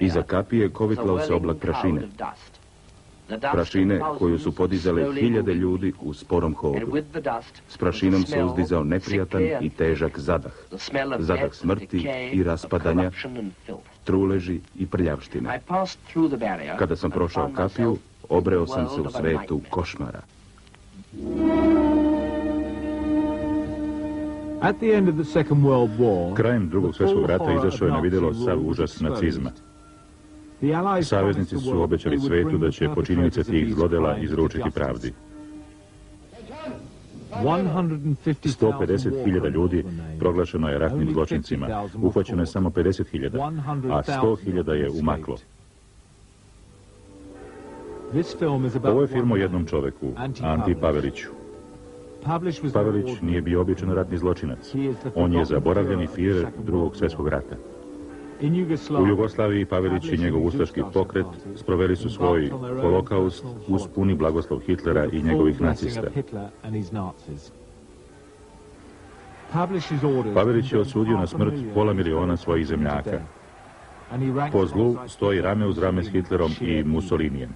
Iza kapije kovitlao se oblak prašine. Prašine koju su podizale hiljade ljudi u sporom hodu. S prašinom se uzdizao neprijatan i težak zadah. Zadah smrti i raspadanja, truleži i prljavštine. Kada sam prošao kapiju, obreo sam se u svetu košmara. Krajem Drugog svjetskog rata izašao je na vidjelo sav užas nacizma. Saveznici su obećali svetu da će počinjenice tih zlodela izručiti pravdi. 150.000 ljudi proglašeno je ratnim zločincima, uhvaćeno je samo 50.000, a 100.000 je umaklo. Ovo je film o jednom čoveku, Anti Paveliću. Pavelić nije bio običan ratni zločinac. On je zaboravljeni firer Drugog svjetskog rata. U Jugoslaviji Pavelić i njegov ustaški pokret sproveli su svoj holokaust uz puni blagoslov Hitlera i njegovih nacista. Pavelić je osudio na smrt pola miliona svojih zemljaka. Po zlu stoji rame uz rame s Hitlerom i Mussolinijem.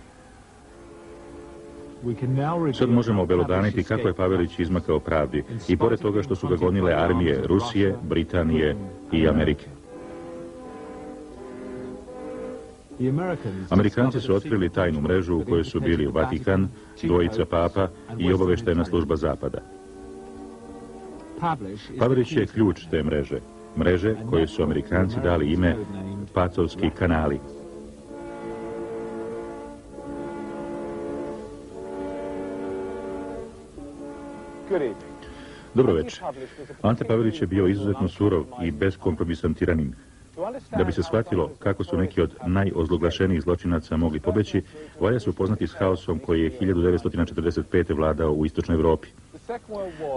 Sad možemo obelodaniti kako je Pavelić izmakao pravdi i pored toga što su ga gonile armije Rusije, Britanije i Amerike. Amerikanci su otkrili tajnu mrežu u kojoj su bili Vatikan, dvojica papa i obavještajna služba Zapada. Pavelić je ključ te mreže, mreže koje su Amerikanci dali ime Pacovski kanali. Dobro večer. Ante Pavelić je bio izuzetno surov i beskompromisan tiranin. Da bi se shvatilo kako su neki od najozloglašenijih zločinaca mogli pobeći, valja se upoznati s haosom koji je 1945. vladao u Istočnoj Europi.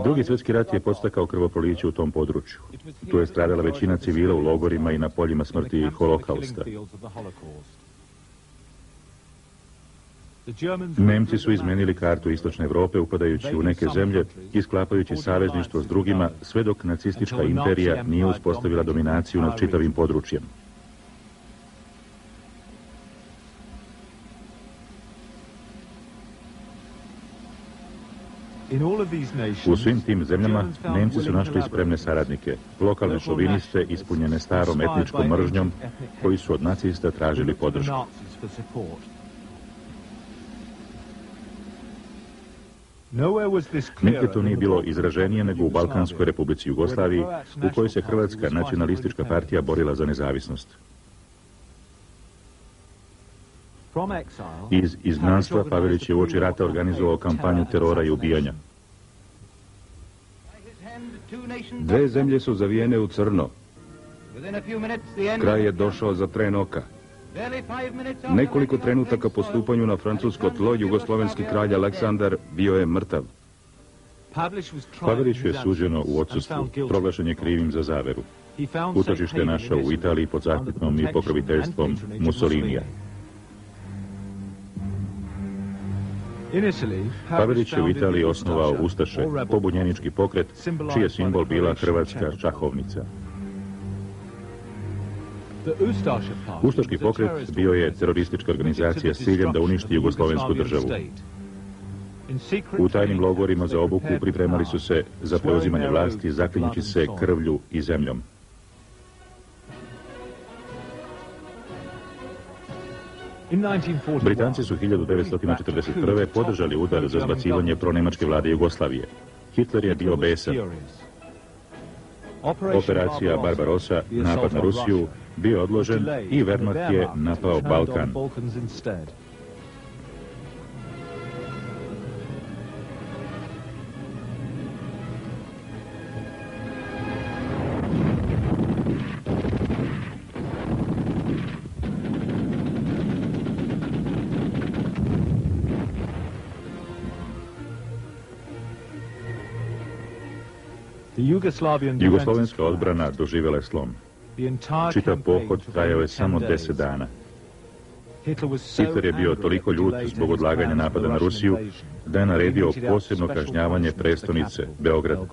Drugi svjetski rat je podstakao krvoproliće u tom području. Tu je stradala većina civila u logorima i na poljima smrti i holokausta. Nemci su izmenili kartu Istočne Europe upadajući u neke zemlje i sklapajući savezništvo s drugima sve dok nacistička imperija nije uspostavila dominaciju nad čitavim područjem. U svim tim zemljama Nemci su našli spremne saradnike, lokalne šoviniste ispunjene starom etničkom mržnjom koji su od nacista tražili podršku. Nigdje to nije bilo izraženije nego u Balkanskoj republici Jugoslaviji, u kojoj se Hrvatska nacionalistička partija borila za nezavisnost. Iz izgnanstva Pavelić je u oči rata organizovao kampanju terora i ubijanja. Dve zemlje su zavijene u crno. Kraj je došao za tren oka. Nekoliko trenutaka po stupanju na francusko tlo, jugoslovenski kralj Aleksandar bio je mrtav. Paveliću je suđeno u odsustvu, proglašen je krivim za zaveru. Utočište je našao u Italiji pod zaštitom i pokroviteljstvom Mussolinija. Pavelić je u Italiji osnovao ustaše, pobunjenički pokret, čiji je simbol bila hrvatska šahovnica. Ustaški pokret bio je teroristička organizacija s ciljem da uništi jugoslovensku državu. U tajnim logorima za obuku pripremali su se za preuzimanje vlasti zaklinjući se krvlju i zemljom. Britanci su 1941. podržali udar za zbacivanje pronemačke vlade Jugoslavije. Hitler je bio besan. Operacija Barbarossa, napad na Rusiju, bio odložen i Wehrmacht je napao Balkan. Jugoslovenska odbrana doživjela je slom. Čitav pohod trajao je samo 10 dana. Hitler je bio toliko ljut zbog odlaganja napada na Rusiju da je naredio posebno kažnjavanje prestonice, Beograda.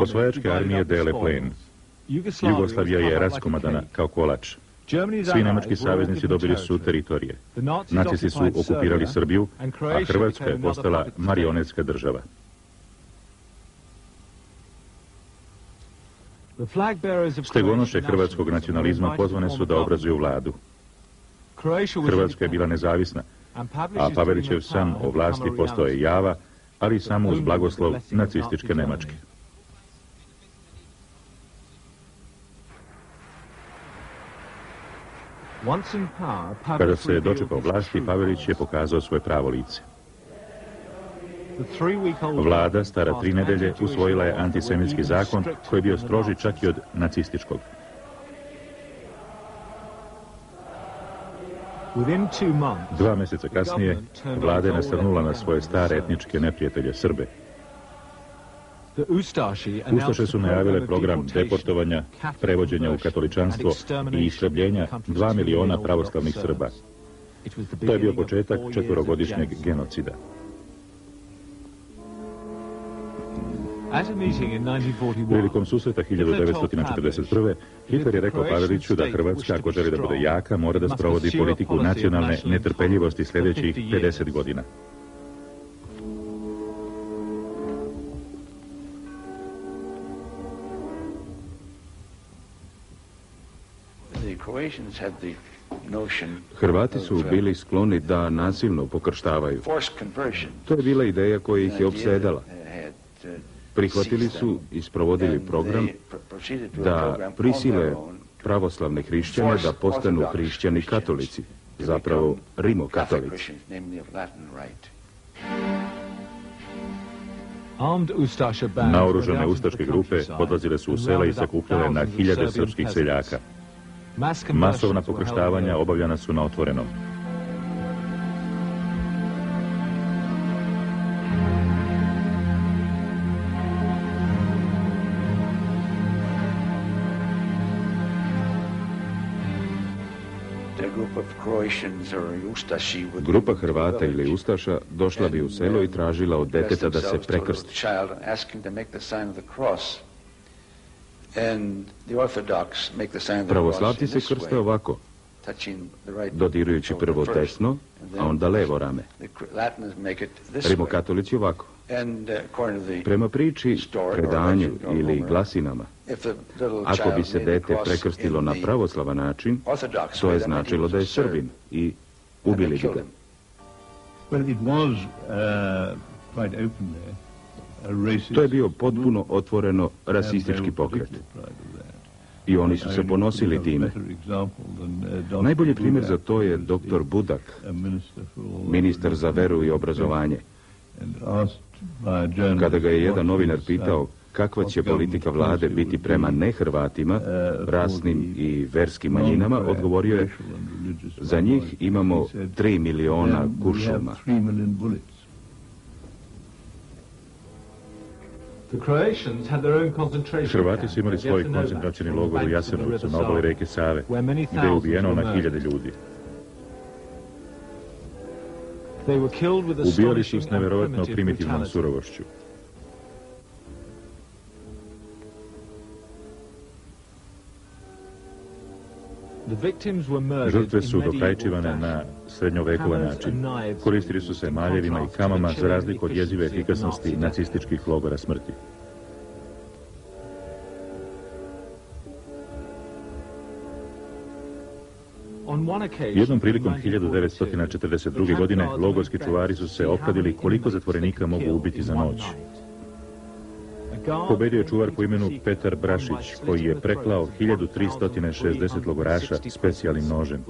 Osvajačke armije dele plen. Jugoslavija je raskomadana kao kolač. Svi nemački saveznici dobili su teritorije. Nacisti su okupirali Srbiju, a Hrvatska je postala marionetska država. Stegonoše hrvatskog nacionalizma pozvane su da obrazuju vladu. Hrvatska je bila nezavisna, a Pavelićev san o vlasti postao je java, ali samo uz blagoslov nacističke Nemačke. Kada se dočepao vlasti, Pavelić je pokazao svoje pravo lice. Vlada, stara 3 nedelje, usvojila je antisemitski zakon koji je bio stroži čak i od nacističkog. Dva mjeseca kasnije, vlada je nasrnula na svoje stare etničke neprijatelje Srbe. Ustaše su najavile program deportovanja, prevođenja u katoličanstvo i istrebljenja 2 miliona pravoslavnih Srba. To je bio početak 4-godišnjeg genocida. Prilikom susreta 1941. Hitler je rekao Paveliću da Hrvatska, ako želi da bude jaka, mora da sprovodi politiku nacionalne netrpeljivosti sljedećih 50 godina. Hrvati su bili skloni da nasilno pokrštavaju. To je bila ideja koja ih je opsedala. Prihvatili su i sprovodili program da prisile pravoslavne hrišćane da postanu hrišćani katolici, zapravo rimokatolici. Naoružane ustaške grupe odlazile su u sela i sakupljale na 1000 srpskih seljaka. Masovna pokrštavanja obavljana su na otvorenom. Grupa Hrvata ili Ustaša došla bi u selo i tražila od deteta da se prekrsti. Pravoslavci se krste ovako, dodirujući prvo desno, a onda levo rame. Rimokatolici ovako. Prema priči, predanju ili glasinama, ako bi se dete prekrstilo na pravoslavan način, to je značilo da je Srbin i ubili bi ga. To je bio potpuno otvoreno rasistički pokret. I oni su se ponosili time. Najbolji primjer za to je dr. Budak, ministar za veru i obrazovanje. Kada ga je jedan novinar pitao kakva će politika vlade biti prema nehrvatima, rasnim i verskim manjinama, odgovorio je: za njih imamo 3 miliona kuršuma. Hrvati su imali svoj koncentracioni logor u Jasenovcu na obali reke Save, gdje je ubijeno na 1000 ljudi. Ubijali su s nevjerojatno primitivnom surovošću. Žrtve su dokrajčivane na srednjovekovan način. Koristili su se maljevima i kamama za razliku od jezive efikasnosti nacističkih logora smrti. Jednom prilikom 1942. godine logorski čuvari su se opkladili koliko zatvorenika mogu ubiti za noć. Pobedio je čuvar po imenu Petar Brašić, koji je preklao 1360 logoraša specijalnim nožem.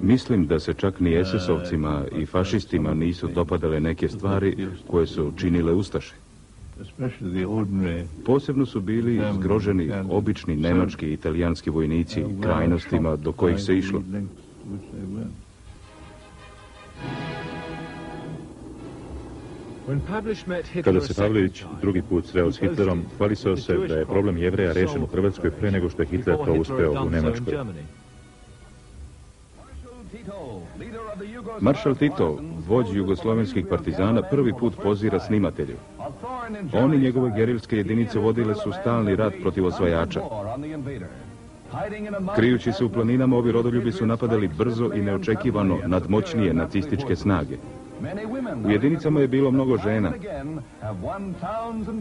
Mislim da se čak ni SS-ovcima i fašistima nisu dopadale neke stvari koje su činile Ustaše. Posebno su bili zgroženi obični nemački i italijanski vojnici krajnostima do kojih se išlo. Kada se Pavelić drugi put sreo s Hitlerom, hvalisao se da je problem Jevreja rešen u Hrvatskoj pre nego što je Hitler to uspeo u Nemačkoj. Maršal Tito, vođ jugoslovenskih partizana, prvi put pozira snimatelju. Oni njegove gerilske jedinice vodile su stalni rat protiv osvajača. Krijući se u planinama, ovi rodoljubi su napadali brzo i neočekivano nadmoćnije nacističke snage. U jedinicama je bilo mnogo žena.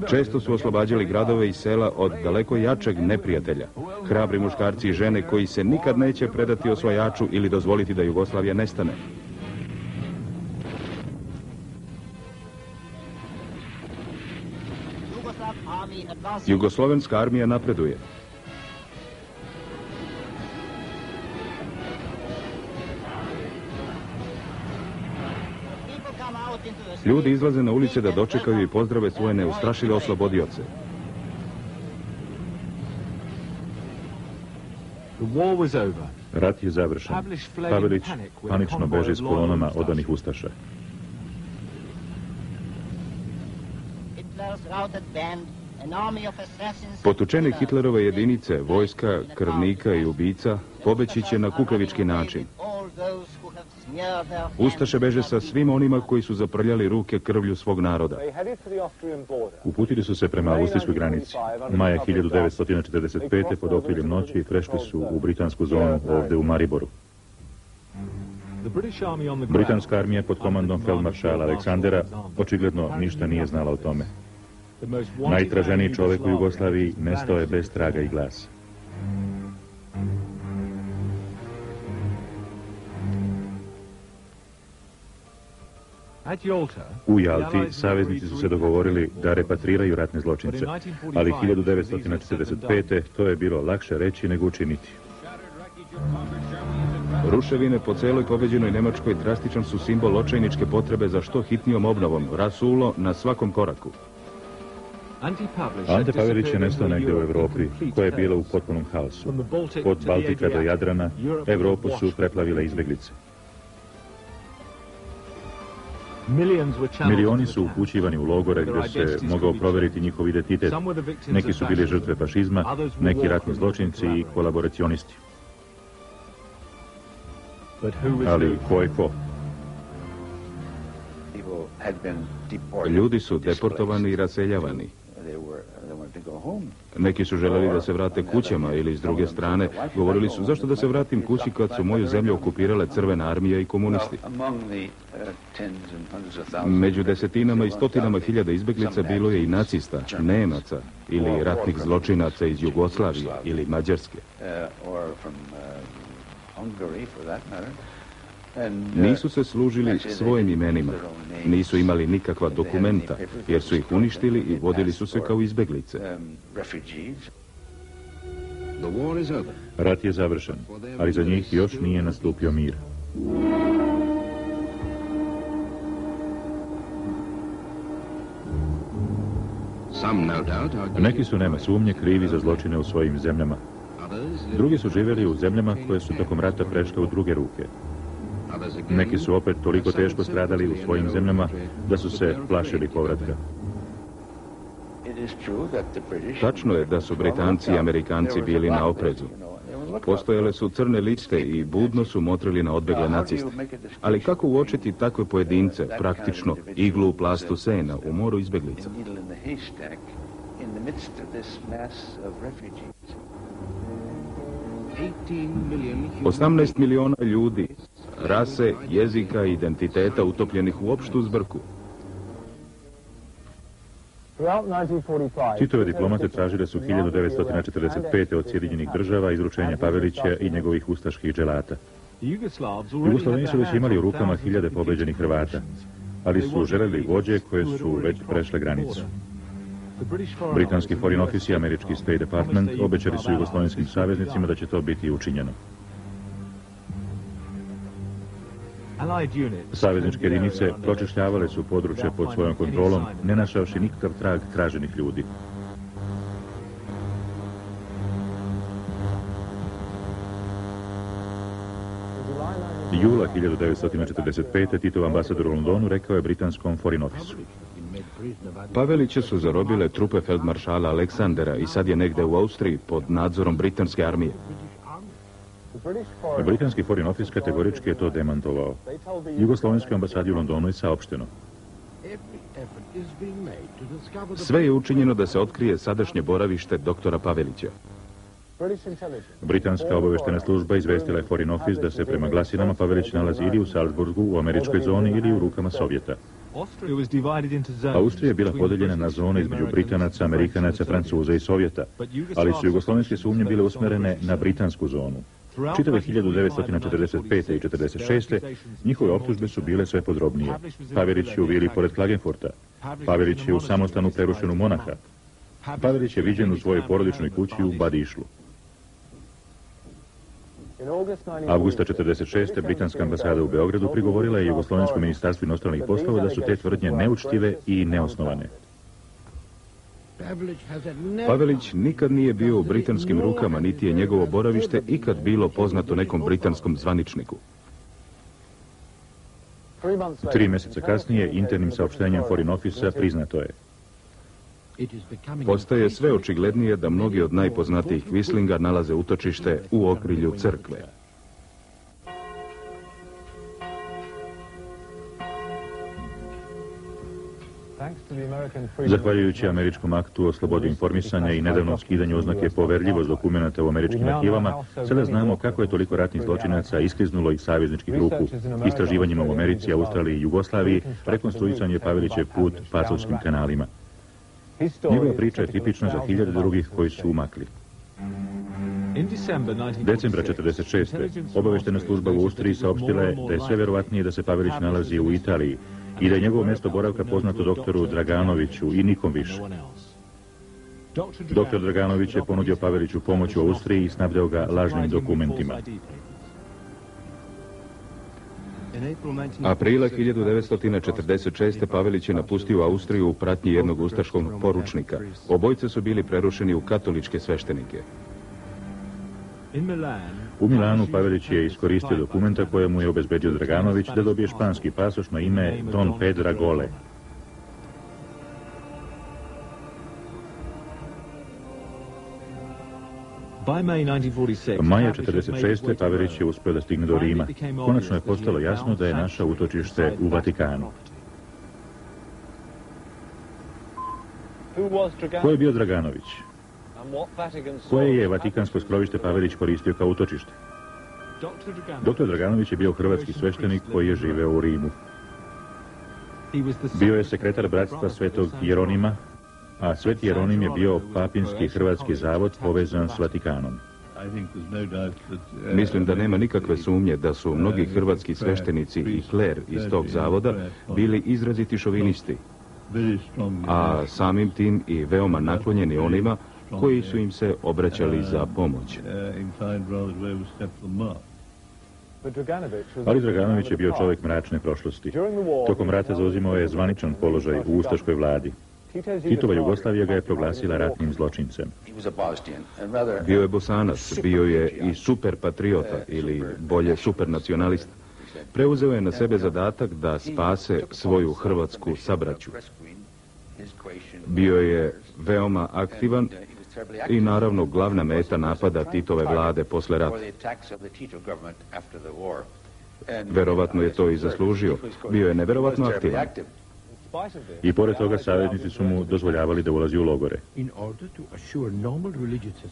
Često su oslobađali gradove i sela od daleko jačeg neprijatelja. Hrabri muškarci i žene koji se nikad neće predati osvajaču ili dozvoliti da Jugoslavija nestane. Jugoslovenska armija napreduje. Ljudi izlaze na ulice da dočekaju i pozdrave svoje neustrašive oslobodioce. Rat je završen. Pavelić panično beži s kolonama odanih ustaša. Potučene Hitlerove jedinice, vojska, krvnika i ubica, pobeći će na kukavički način. Ustaše beže sa svim onima koji su zaprljali ruke krvlju svog naroda. Uputili su se prema austrijskoj granici. Maja 1945. pod okriljem noći prešli su u britansku zonu ovdje u Mariboru. Britanska armija pod komandom feldmaršala Aleksandera očigledno ništa nije znala o tome. Najtraženiji čovjek u Jugoslaviji nestao je bez traga i glasa. U Jalti saveznici su se dogovorili da repatriraju ratne zločince, ali 1945. to je bilo lakše reći nego učiniti. Ruševine po celoj pobeđenoj Nemačkoj drastičan su simbol očajničke potrebe za što hitnijom obnovom, rasulo na svakom koraku. Ante Pavelić je nestao negdje u Evropi, koja je bila u potpunom haosu. Od Baltika do Jadrana, Evropu su preplavile izbjeglice. Milioni su upućivani u logore gdje se mogao provjeriti njihov identitet. Neki su bili žrtve fašizma, neki ratni zločinci i kolaboracionisti. Ali ko je ko? Ljudi su deportovani i raseljavani. Neki su želeli da se vrate kućama ili s druge strane govorili su zašto da se vratim kući kad su moju zemlju okupirale crvena armija i komunisti. Među desetinama i stotinama hiljada izbjeglica bilo je i nacista, Nemaca ili ratnih zločinaca iz Jugoslavije ili Mađarske. Nisu se služili svojim imenima, nisu imali nikakva dokumenta, jer su ih uništili i vodili su se kao izbjeglice. Rat je završen, ali za njih još nije nastupio mir. Neki su, nema sumnje, krivi za zločine u svojim zemljama. Drugi su živjeli u zemljama koje su tokom rata prešle u druge ruke. Neki su opet toliko teško stradali u svojim zemljama da su se plašili povratka. Tačno je da su Britanci i Amerikanci bili na oprezu. Postojale su crne liste i budno su motrili na odbegle naciste. Ali kako uočiti takve pojedince, praktično iglu u plastu sena, u moru izbjeglica? $18 miliona ljudi, rase, jezika i identiteta utopljenih u opštu zbrku. Titove diplomate tražile su 1945. od Sjedinjenih država izručenje Pavelića i njegovih ustaških dželata. Jugoslaveni su već imali u rukama hiljade pobeđenih Hrvata, ali su želeli vođe koje su već prešle granicu. Britanski Foreign Office i američki State Department obećali su jugoslovenskim saveznicima da će to biti učinjeno. Savezničke jedinice pročešljavale su područje pod svojom kontrolom, ne našavši nikakav trag traženih ljudi. Jula 1945. Titov ambasador u Londonu rekao je britanskom Foreign Officeu: Pavelića su zarobile trupe feldmaršala Aleksandera i sad je negde u Austriji pod nadzorom britanske armije. Britanski foreign office kategorički je to demantovao. Jugoslovenskoj ambasadi u Londonu je saopšteno. Sve je učinjeno da se otkrije sadašnje boravište doktora Pavelića. Britanska obaveštena služba izvestila je Foreign Office da se prema glasinama Pavelić nalazi ili u Salzburgu, u američkoj zoni ili u rukama Sovjeta. Austrija je bila podeljena na zone između Britanaca, Amerikanaca, Francuza i Sovjeta, ali su jugoslovenske sumnje bile usmerene na britansku zonu. Čitave 1945. i 1946. njihove optužbe su bile sve podrobnije. Pavelić je u vili pored Klagenfurta. Pavelić je u samostanu prerušen u Monaha. Pavelić je viđen u svojoj porodičnoj kući u Badišlu. Avgusta 1946. britanska ambasada u Beogradu prigovorila je Jugoslovenskom ministarstvu inostranih poslova da su te tvrdnje neučtive i neosnovane. Pavelić nikad nije bio u britanskim rukama, niti je njegovo boravište ikad bilo poznato nekom britanskom zvaničniku. 3 mjeseca kasnije, internim saopštenjem Foreign Office-a priznato je. Postaje sve očiglednije da mnogi od najpoznatijih kvislinga nalaze utočište u okrilju crkve. Zahvaljujući američkom aktu o slobodi informisanja i nedavnom skidanju oznake poverljivost dokumenta u američkim arhivama, sada znamo kako je toliko ratnih zločinaca iskliznulo iz savezničkih ruku. Istraživanjima u Americi, Australiji i Jugoslaviji rekonstruisan je Pavelićev put Pacovskim kanalima. Njegova priča je tipična za hiljade drugih koji su umakli. Decembra 1946. obaveštena služba u Austriji saopštila je da je sve verovatnije da se Pavelić nalazi u Italiji i da je njegovo mjesto boravka poznato doktoru Draganoviću i nikom više. Doktor Draganović je ponudio Paveliću pomoć u Austriji i snabdeo ga lažnim dokumentima. Aprila 1946. Pavelić je napustio Austriju u pratnji jednog ustaškog poručnika. Obojice su bili prerušeni u katoličke sveštenike. U Milanu Pavelić je iskoristio dokumenta koje mu je obezbedio Draganović da dobije španski pasoš na ime Don Pedra Gole. Maja 1946. Pavelić je uspio da stigne do Rima. Konačno je postalo jasno da je naše utočište u Vatikanu. Ko je bio Draganović? Koje je vatikansko skrovište Pavelić koristio kao utočište? Dr. Draganović je bio hrvatski sveštenik koji je živeo u Rimu. Bio je sekretar bratstva Svetog Jeronima, a Sveti Jeronim je bio papinski hrvatski zavod povezan s Vatikanom. Mislim da nema nikakve sumnje da su mnogi hrvatski sveštenici i kler iz tog zavoda bili izraziti šovinisti, a samim tim i veoma naklonjeni onima koji su im se obraćali za pomoć. Ali Draganović je bio čovjek mračne prošlosti. Tokom rata zauzimao je zvaničan položaj u ustaškoj vladi. Titova Jugoslavija ga je proglasila ratnim zločincem. Bio je Bosanac, bio je i superpatriota ili bolje supernacionalista. Preuzeo je na sebe zadatak da spase svoju hrvatsku sabraću. Bio je veoma aktivan i naravno glavna meta napada Titove vlade posle rata. Verovatno je to i zaslužio. Bio je neverovatno aktivan. I pored toga, saveznici su mu dozvoljavali da ulazi u logore.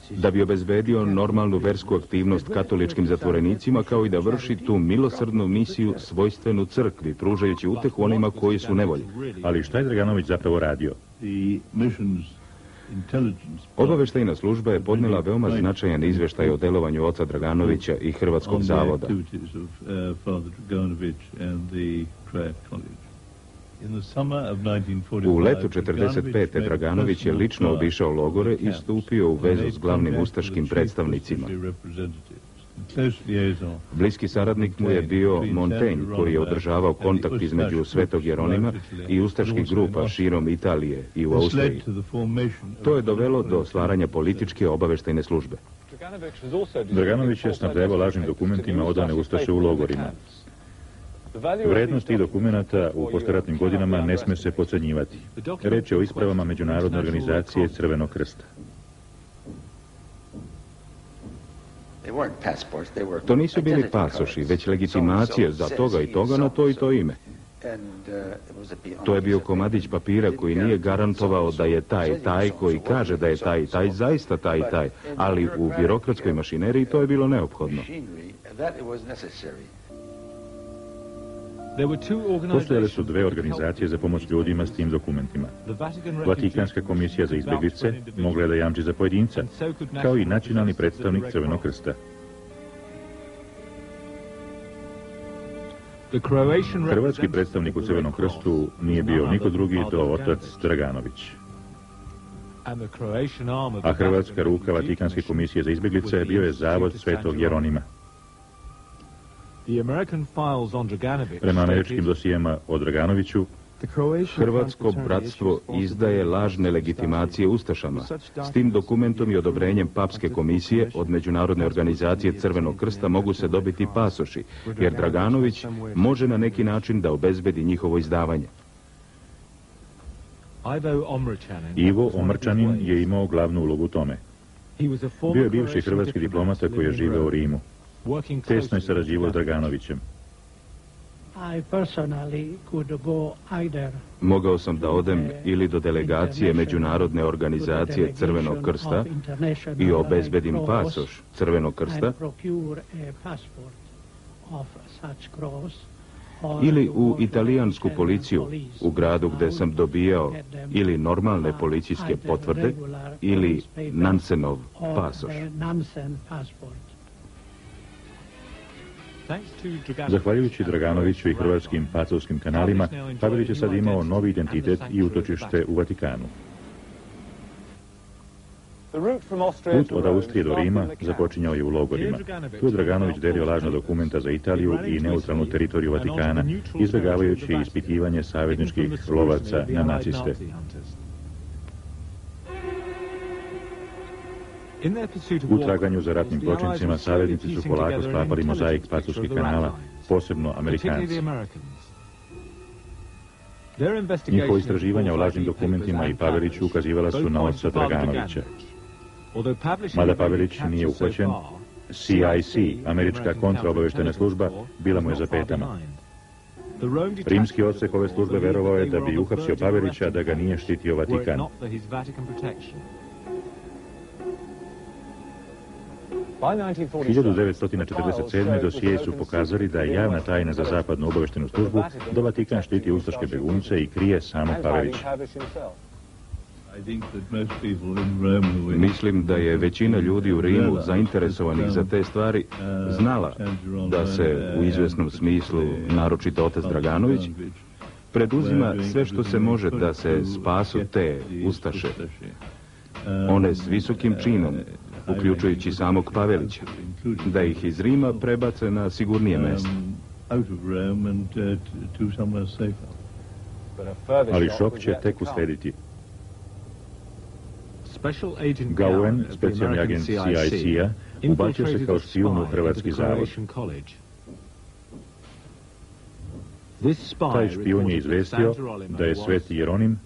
Da bi obezbedio normalnu versku aktivnost katoličkim zatvorenicima, kao i da vrši tu milosrdnu misiju svojstvenu crkvi, pružajući utehu onima koji su nevolji. Ali šta je Draganović zapravo radio? Obaveštajna služba je podnijela veoma značajan izveštaj o delovanju oca Draganovića i Hrvatskog zavoda. U letu 1945. Draganović je lično obišao logore i stupio u vezu s glavnim ustaškim predstavnicima. Bliski saradnik mu je bio Montaigne, koji je održavao kontakt između Svetog Jeronima i ustaških grupa širom Italije i u Austriji. To je dovelo do stvaranja političke obaveštajne službe. Draganović je snabdevao lažnim dokumentima odane ustaše u logorima. Vrednost tih dokumenata u postratnim godinama ne sme se podcenjivati. Reč je o ispravama Međunarodne organizacije Crvenog krsta. To nisu bili pasoši, već legitimacije za toga i toga na to i to ime. To je bio komadić papira koji nije garantovao da je taj koji kaže da je taj zaista taj, ali u birokratskoj mašineriji to je bilo neophodno. Postojale su dve organizacije za pomoć ljudima s tim dokumentima. Vatikanska komisija za izbjeglice mogla je da jamči za pojedinca, kao i nacionalni predstavnik Crvenog krsta. Hrvatski predstavnik u Crvenom krstu nije bio niko drugi do otac Draganović. A hrvatska ruka Vatikanske komisije za izbjeglice bio je zavod Svetog Jeronima. Prema američkim dosijema o Draganoviću, Hrvatsko bratstvo izdaje lažne legitimacije ustašama. S tim dokumentom i odobrenjem Papske komisije od Međunarodne organizacije Crvenog krsta mogu se dobiti pasoši, jer Draganović može na neki način da obezbedi njihovo izdavanje. Ivo Omrčanin je imao glavnu ulogu u tome. Bio je bivši hrvatski diplomata koji je živeo u Rimu. Tesno je sarađivao s Draganovićem. Mogao sam da odem ili do delegacije Međunarodne organizacije Crvenog krsta i obezbedim pasoš Crvenog krsta ili u italijansku policiju u gradu gde sam dobijao ili normalne policijske potvrde ili Nansenov pasoš. Zahvaljujući Draganoviću i hrvatskim pacovskim kanalima, Pavelić je sad imao novi identitet i utočište u Vatikanu. Put od Austrije do Rima započinjao je u logorima. Tu je Draganović delio lažna dokumenta za Italiju i neutralnu teritoriju Vatikana, izbjegavajući ispitivanje savezničkih lovaca na naciste. U traganju za ratnim zločincima saveznici su polako sklapali mozaik pacovskih kanala, posebno Amerikanci. Njihovo istraživanja o lažnim dokumentima i Paveliću ukazivala su na oca Draganovića. Mada Pavelić nije uhvaćen, CIC, američka kontraobavještajna služba, bila mu je za petama. Rimski odsek ove službe verovao je da bi uhapsio Pavelića da ga nije štitio Vatikan. U 1947. dosije su pokazali da je javna tajna za zapadnu obaveštenu službu do Vatikan štiti ustaške begunce i krije samo Pavelić. Mislim da je većina ljudi u Rimu zainteresovanih za te stvari znala da se u izvjesnom smislu, naročito otac Draganović, preduzima sve što se može da se spasu te ustaše. One s visokim činom, uključujući samog Pavelića, da ih iz Rima prebace na sigurnije mjesto. Ali šok će tek uslediti. Gowen, specijalni agent CIC-a, ubacio se kao špijun u Hrvatski zavod. Taj špijun je izvestio da je Sveti Jeronim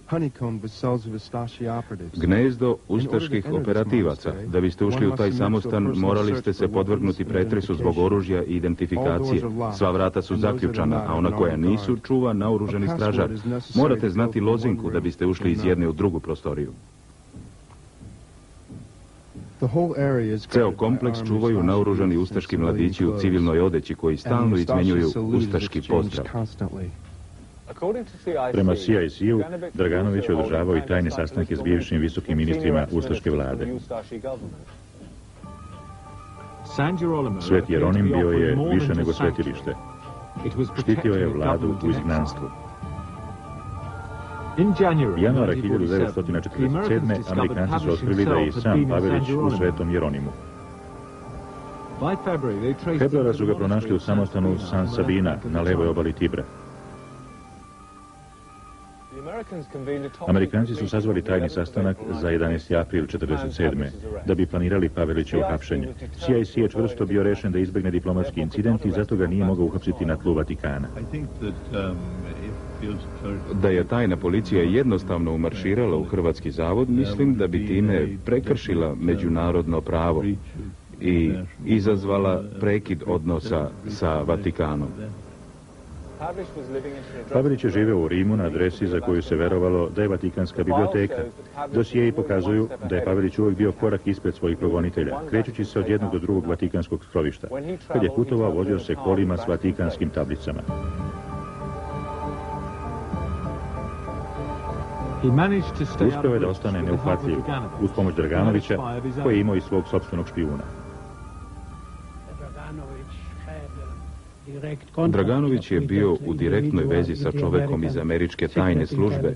gnezdo ustaških operativaca. Da biste ušli u taj samostan, morali ste se podvrgnuti pretresu zbog oružja i identifikacije. Sva vrata su zaključana, a ona koja nisu čuva naoruženi stražar. Morate znati lozinku da biste ušli iz jedne u drugu prostoriju. Ceo kompleks čuvaju naoružani ustaški mladići u civilnoj odeći koji stalno izmenjuju ustaški pozdrav. Prema CIC-u, Draganović je održavao i tajne sastanke s bivšim visokim ministrima ustaške vlade. Sveti Jeronim bio je više nego svetilište. Štitio je vladu u izgnanstvu. Januara 1947. Amerikanci su otkrili da je i sam Pavelić u Svetom Jeronimu. Februara su ga pronašli u samostanu San Sabina na levoj obali Tibra. Amerikanci su sazvali tajni sastanak za 11. april 1947. da bi planirali Pavelićevo hapšenje. CIC je čvrsto bio rešen da izbegne diplomatski incident i zato ga nije mogao uhapsiti na tlu Vatikana. Da je tajna policija jednostavno umarširala u Hrvatski zavod, mislim da bi time prekršila međunarodno pravo i izazvala prekid odnosa sa Vatikanom. Pavelić je živeo u Rimu na adresi za koju se verovalo da je Vatikanska biblioteka. Dosjei pokazuju da je Pavelić uvijek bio korak ispred svojih progonitelja, krećući se od jednog do drugog vatikanskog skrovišta. Kad je putovao, vozio se kolima s vatikanskim tablicama. Uspeo je da ostane neuhvatljiv uz pomoć Draganovića, koji je imao i svog sopstvenog špijuna. Draganović je bio u direktnoj vezi sa čovekom iz američke tajne službe,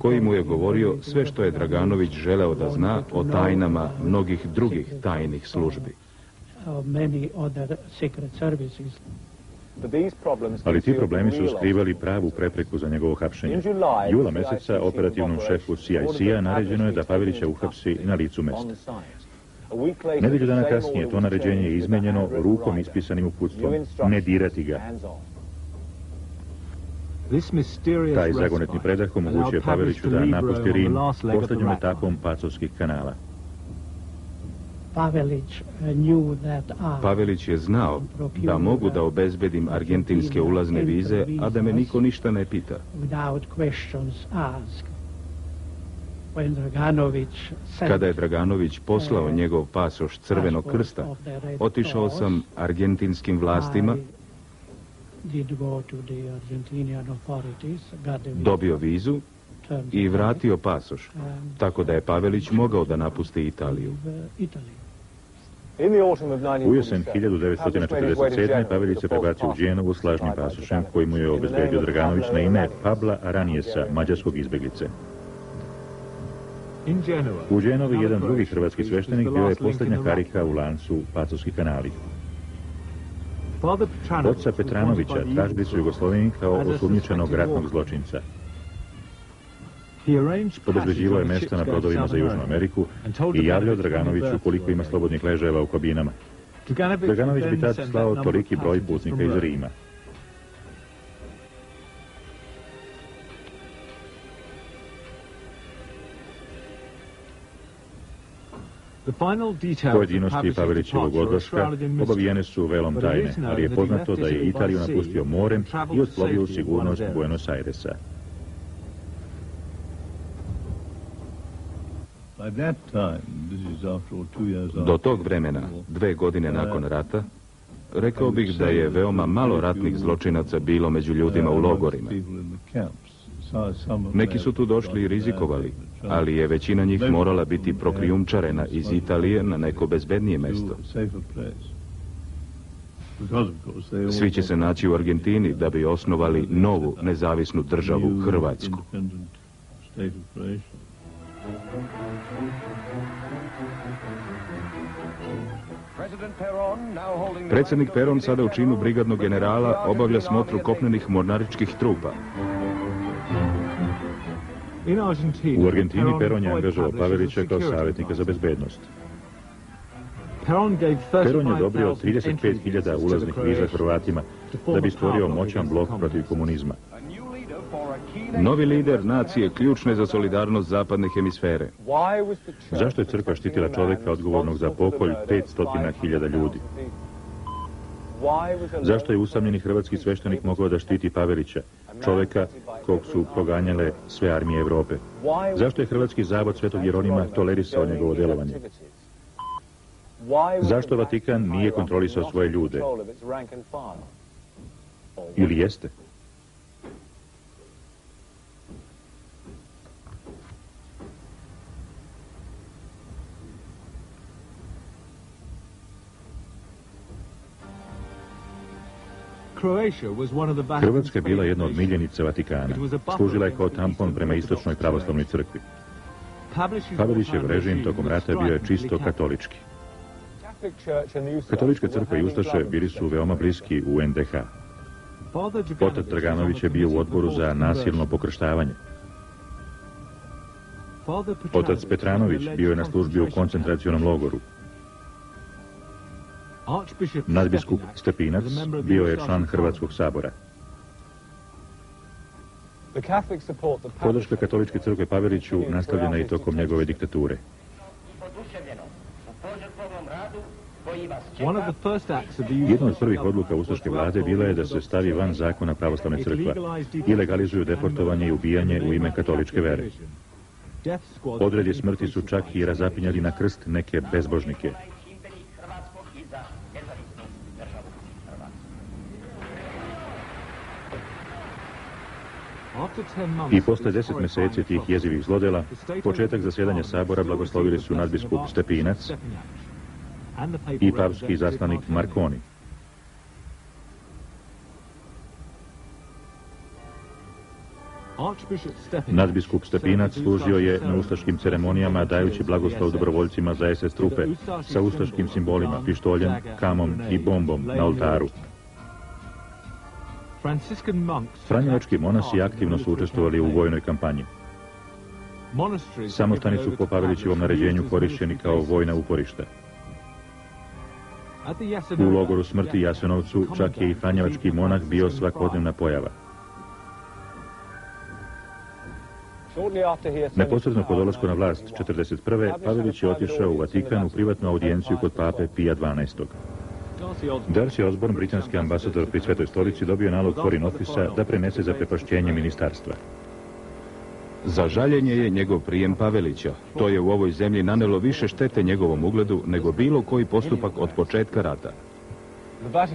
koji mu je govorio sve što je Draganović želeo da zna o tajnama mnogih drugih tajnih službi. Ali ti problemi su skrivali pravu prepreku za njegovo hapšenje. Jula mjeseca operativnom šefu CIC-a naređeno je da Pavelića uhapsi na licu mjesta. Nedelju dana kasnije to naređenje je izmenjeno rukom ispisanim uputstvom ne dirati ga. Taj zagonetni predah omogućuje Paveliću da napusti Rim posljednjom etapom Pacovskih kanala. Pavelić je znao da mogu da obezbedim argentinske ulazne vize, a da me niko ništa ne pita. Kada je Draganović poslao njegov pasoš Crvenog krsta, otišao sam argentinskim vlastima, dobio vizu i vratio pasoš, tako da je Pavelić mogao da napusti Italiju. U jesen 1947. Pavelić se prebacio u Dženovu s lažnim pasošem koji mu je obezbedio Draganović na ime Pabla Aranijesa, mađarskog izbjeglice. U Dženovi jedan drugi hrvatski sveštenik bio je posljednja karika u lancu Pacovskih kanali. Oca Petranovića tražili su Jugosloveni kao osumnjičenog ratnog zločinca. Obezbeđivao je mjesta na brodovima za Južnu Ameriku i javljao Draganoviću koliko ima slobodnih ležajeva u kabinama. Draganović bi tad slao toliki broj putnika iz Rima. Pojedinosti Pavelićevog odlaska obavijene su velom tajne, ali je poznato da je Italiju napustio morem i otplovio u sigurnost Buenos Airesa. Do tog vremena, 2 godine nakon rata, rekao bih da je veoma malo ratnih zločinaca bilo među ljudima u logorima. Neki su tu došli i rizikovali, ali je većina njih morala biti prokrijumčarena iz Italije na neko bezbednije mjesto. Svi će se naći u Argentini da bi osnovali novu nezavisnu državu Hrvatsku. Predsjednik Peron, sada u činu brigadnog generala, obavlja smotru kopnenih mornaričkih trupa. U Argentini Peron je angažovao Pavelića kao savjetnika za bezbednost. Peron je odobrio 35.000 ulaznih viza Hrvatima da bi stvorio moćan blok protiv komunizma. Novi lider nacije ključne za solidarnost zapadne hemisfere. Zašto je crkva štitila čovjeka odgovornog za pokolj 500.000 ljudi? Zašto je usamljeni hrvatski sveštenik mogao da štiti Pavelića, čovjeka kog su proganjale sve armije Europe? Zašto je Hrvatski zavod Svetog Jeronima tolerisao njegovo djelovanje? Zašto Vatikan nije kontrolisao svoje ljude? Ili jeste? Hrvatska je bila jedna od miljenica Vatikana. Služila je kao tampon prema istočnoj pravoslavnoj crkvi. Pavelićev režim tokom rata bio je čisto katolički. Katolička crkva i ustaše bili su veoma bliski u NDH. Otac Draganović je bio u odboru za nasilno pokrštavanje. Otac Petranović bio je na službi u koncentracionom logoru. Nadbiskup Stepinac bio je član Hrvatskog sabora. Podrška katoličke crkve Paveliću nastavljena i tokom njegove diktature. Jedna od prvih odluka ustaške vlade bila je da se stavi van zakona pravoslavne crkve i legalizuju deportovanje i ubijanje u ime katoličke vere. Odredi smrti su čak i razapinjali na krst neke bezbožnike. I posle 10 mjeseci tih jezivih zlodela, početak zasjedanja sabora blagoslovili su nadbiskup Stepinac i papski izaslanik Marconi. Nadbiskup Stepinac služio je na ustaškim ceremonijama dajući blagoslov dobrovoljcima za SS trupe sa ustaškim simbolima, pištoljem, kamom i bombom na oltaru. Franjevački monasi aktivno su učestvovali u vojnoj kampanji. Samostani su po Pavelićevom naređenju korišćeni kao vojna uporišta. U logoru smrti Jasenovcu čak je i franjevački monah bio svakodnevna pojava. Neposredno po dolasku na vlast 1941. Pavelić je otišao u Vatikan u privatnu audijenciju kod pape Pija XII. Darcy Osborne, britanski ambasador pri Svetoj stolici, dobio nalog Foreign Office-a da prenese za prepašćenje ministarstva. Za žaljenje je njegov prijem Pavelića. To je u ovoj zemlji nanelo više štete njegovom ugledu nego bilo koji postupak od početka rata.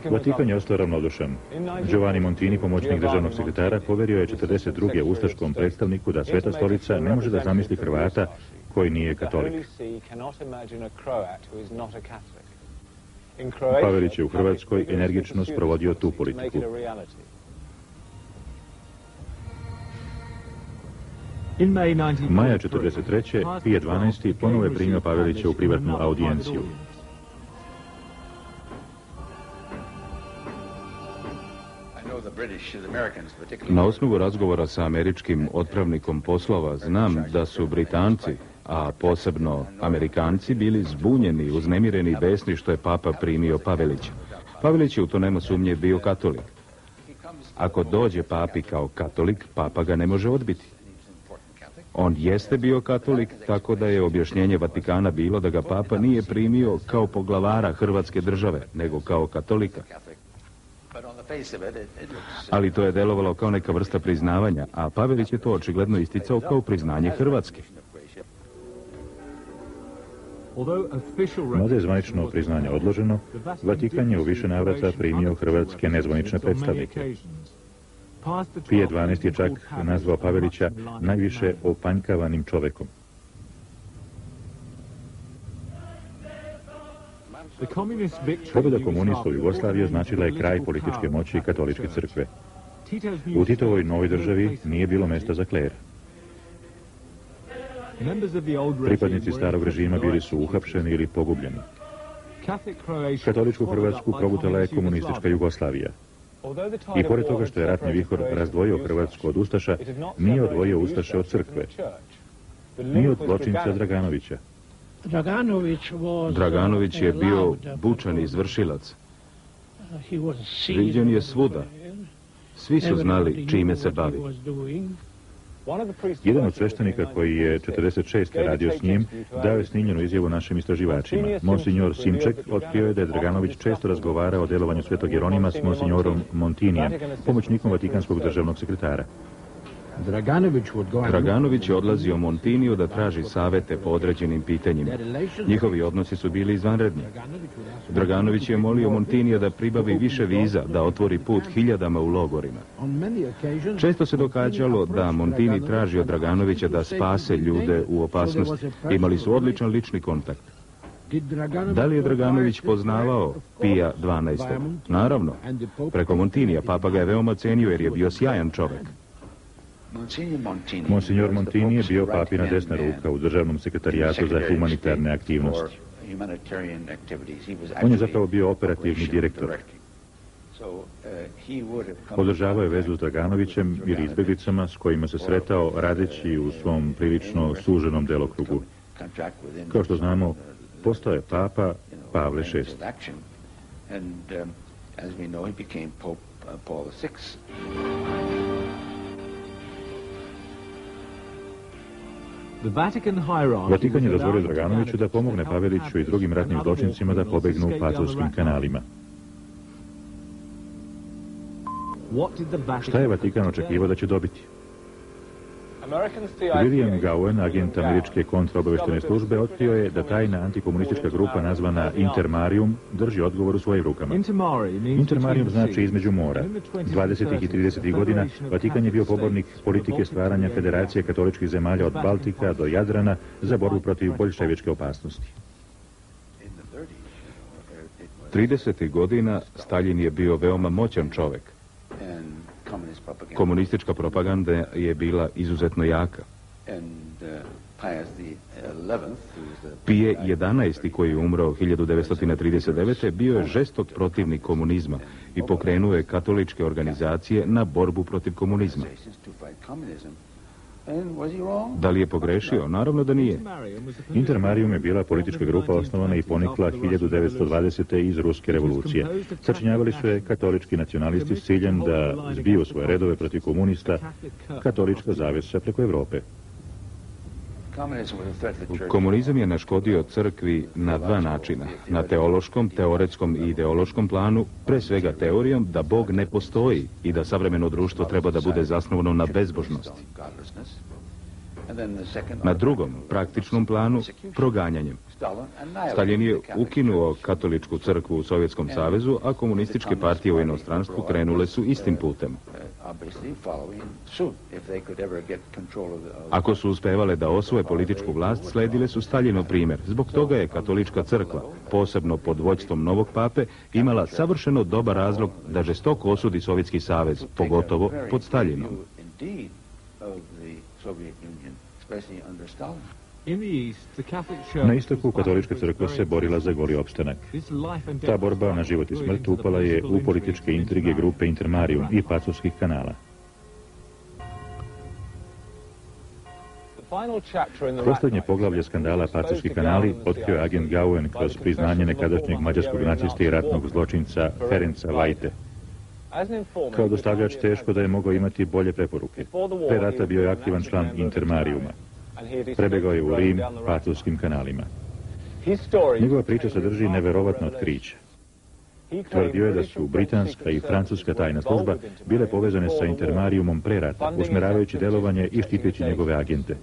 Vatikan je ostao ravnodušan. Giovanni Montini, pomoćnik državnog sekretara, poverio je 42. ustaškom predstavniku da Sveta stolica ne može da zamisli Hrvata koji nije katolik. Pavelić je u Hrvatskoj energično sprovodio tu politiku. Maja 1943. Pije XII. Ponovo je primio Pavelića u privatnu audijenciju. Na osnovu razgovora sa američkim otpravnikom poslova znam da su Britanci, a posebno Amerikanci, bili zbunjeni, uznemireni i besni što je papa primio Pavelića. Pavelić je, u to nema sumnje, bio katolik. Ako dođe papi kao katolik, papa ga ne može odbiti. On jeste bio katolik, tako da je objašnjenje Vatikana bilo da ga papa nije primio kao poglavara Hrvatske države, nego kao katolika. Ali to je delovalo kao neka vrsta priznavanja, a Pavelić je to očigledno isticao kao priznanje Hrvatske. Mada je zvanično priznanje odloženo, Vatikan je u više navrata primio hrvatske nezvanične predstavnike. Pije XII. Je čak nazvao Pavelića najviše opanjkavanim čovekom. Pobjeda komunista u Jugoslaviji značila je kraj političke moći i katoličke crkve. U Titovoj novoj državi nije bilo mjesta za klera. Pripadnici starog režima bili su uhapšeni ili pogubljeni. Katoličku Hrvatsku progutala je komunistička Jugoslavija. I pored toga što je ratni vihor razdvojio Hrvatsku od ustaša, nije odvojio ustaše od crkve, ni od zločinca Draganovića. Draganović je bio bučan izvršilac. Viđen je svuda. Svi su znali čime se bavi. Jedan od sveštenika koji je 1946. radio s njim dao je snimljenu izjavu našim istraživačima. Monsignor Simček otkrio je da je Draganović često razgovarao o delovanju Svetog Jeronima s monsignorom Montinijem, pomoćnikom Vatikanskog državnog sekretara. Draganović je odlazio Montiniju da traži savete po određenim pitanjima. Njihovi odnosi su bili izvanredni. Draganović je molio Montinija da pribavi više viza, da otvori put hiljadama u logorima. Često se događalo da Montini traži od Draganovića da spase ljude u opasnosti. Imali su odličan lični kontakt. Da li je Draganović poznavao Pija XII? Naravno. Preko Montinija. Papa ga je veoma cijenio jer je bio sjajan čovjek. Monsignor Montini je bio papina desna ruka u državnom sekretarijatu za humanitarne aktivnosti. On je zapravo bio operativni direktor. Održavao je vezu s Draganovićem ili izbjeglicama s kojima se sretao radeći u svom prilično suženom delokrugu. Kao što znamo, postao je papa Pavle VI. Vatikan je dozvolio Draganoviću da pomogne Paveliću i drugim ratnim zločincima da pobegnu u Pacovskim kanalima. Šta je Vatikan očekivao da će dobiti? William Gowen, agent američke kontraobaveštene službe, otkrio je da tajna antikomunistička grupa nazvana Intermarium drži odgovor u svojim rukama. Intermarium znači između mora. 20. i 30. godina Vatikan je bio pobornik politike stvaranja Federacije katoličkih zemalja od Baltika do Jadrana za borbu protiv boljševičke opasnosti. 30. godina Staljin je bio veoma moćan čovjek. Komunistička propaganda je bila izuzetno jaka. Pije XI, koji je umrao 1939. bio je žestok protivnik komunizma i pokrenuo je katoličke organizacije na borbu protiv komunizma. Da li je pogrešio? Naravno da nije. Intermarium je bila politička grupa osnovana i ponikla 1920. iz Ruske revolucije. Sačinjavali su je katolički nacionalisti s ciljem da zbiju svoje redove protiv komunista, katolička zavjesa preko Europe. Komunizam je naškodio crkvi na dva načina, na teološkom, teoretskom i ideološkom planu, pre svega teorijom da Bog ne postoji i da savremeno društvo treba da bude zasnovano na bezbožnosti. Na drugom, praktičnom planu, proganjanjem. Staljin je ukinuo katoličku crkvu u Sovjetskom savezu, a komunističke partije u inostranstvu krenule su istim putem. Ako su uspevale da osvoje političku vlast, sledile su Staljinov primjer. Zbog toga je katolička crkva, posebno pod vođstvom novog pape, imala savršeno dobar razlog da žestoko osudi Sovjetski savez, pogotovo pod Staljinom. Na istoku katolička crkva se borila za goli opstanak. Ta borba na život i smrt upala je u političke intrige grupe Intermarium i Pacovskih kanala. Posljednje poglavlje skandala Pacovskih kanali otkrio je agent Gowen kroz priznanje nekadašnjeg mađarskog naciste i ratnog zločinca Ferenca Vajte. Kao dostavljač teško da je mogao imati bolje preporuke. Pre rata bio je aktivan član Intermariuma. Prebegao je u Rim Pacovskim kanalima. Njegova priča sadrži neverovatno otkriće. Tvrdio je da su britanska i francuska tajna služba bile povezane sa Intermariumom pre rata, usmeravajući delovanje i štiteći njegove agente.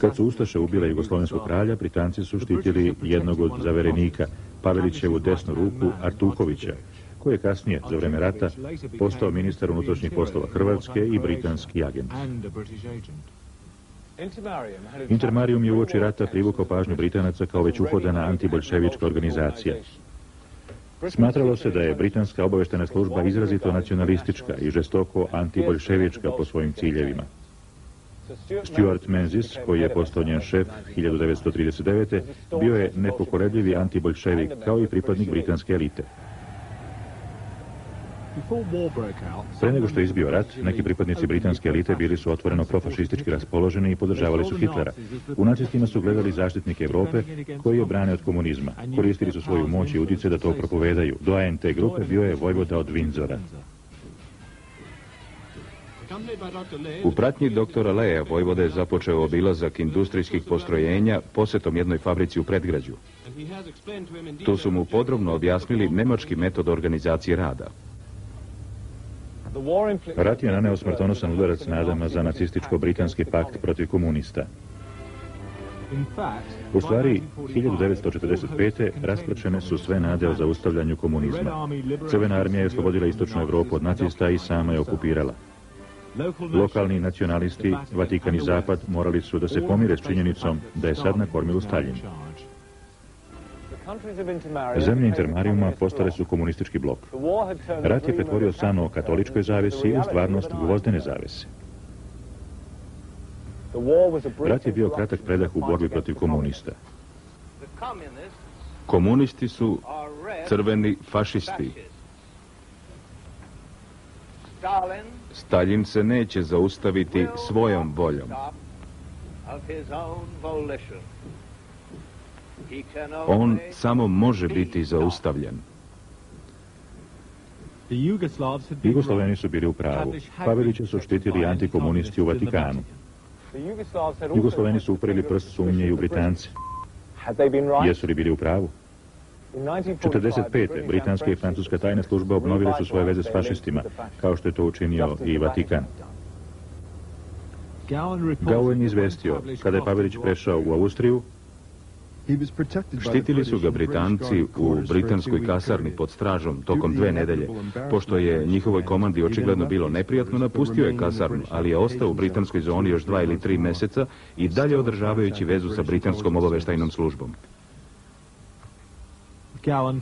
Kad su Ustaše ubile jugoslovenskog kralja, Britanci su štitili jednog od zaverenika, Pavelićevu desnu ruku Artukovića, koji je kasnije, za vreme rata, postao ministar unutrašnjih poslova Hrvatske i britanski agent. Intermarium je uoči rata privukao pažnju Britanaca kao već uhodana antiboljševička organizacija. Smatralo se da je britanska obavještajna služba izrazito nacionalistička i žestoko antiboljševička po svojim ciljevima. Stuart Menzies, koji je postao njen šef 1939. bio je nepokolebljivi antiboljševik kao i pripadnik britanske elite. Pre nego što je izbio rat, neki pripadnici britanske elite bili su otvoreno profašistički raspoloženi i podržavali su Hitlera. U nacistima su gledali zaštitnike Europe koji je brane od komunizma. Koristili su svoju moć i utjecaj da to propovedaju. Doajen te grupe bio je vojvoda od Windsora. U pratnji doktora Leja vojvoda je započeo obilazak industrijskih postrojenja posjetom jednoj fabrici u predgrađu. Tu su mu podrobno objasnili nemački metod organizacije rada. Rat je naneo smrtonosan udarac nadama za nacističko-britanski pakt protiv komunista. U stvari, 1945. rasprčene su sve nade o zaustavljanju komunizma. Crvena armija je oslobodila istočnu Evropu od nacista i sama je okupirala. Lokalni nacionalisti, Vatikan i Zapad morali su da se pomire s činjenicom da je sad na kormilu Staljin. Zemlje Intermariuma postale su komunistički blok. Rat je pretvorio san o katoličkoj zavesi u stvarnost gvozdene zavese. Rat je bio kratak predah u borbi protiv komunista. Komunisti su crveni fašisti. Staljin se neće zaustaviti svojom voljom. On samo može biti zaustavljen. Jugoslaveni su bili u pravu. Pavelića su štitili antikomunisti u Vatikanu. Jugoslaveni su uprili prst sumnje i u Britance. Jesu li bili u pravu? 1945. britanska i francuska tajna služba obnovili su svoje veze s fašistima, kao što je to učinio i Vatikan. Gowen je izvestio, kada je Pavelić prešao u Austriju, štitili su ga Britanci u britanskoj kasarni pod stražom tokom 2 nedelje. Pošto je njihovoj komandi očigledno bilo neprijatno, napustio je kasarnu, ali je ostao u britanskoj zoni još 2 ili 3 meseca i dalje održavajući vezu sa britanskom obavještajnom službom.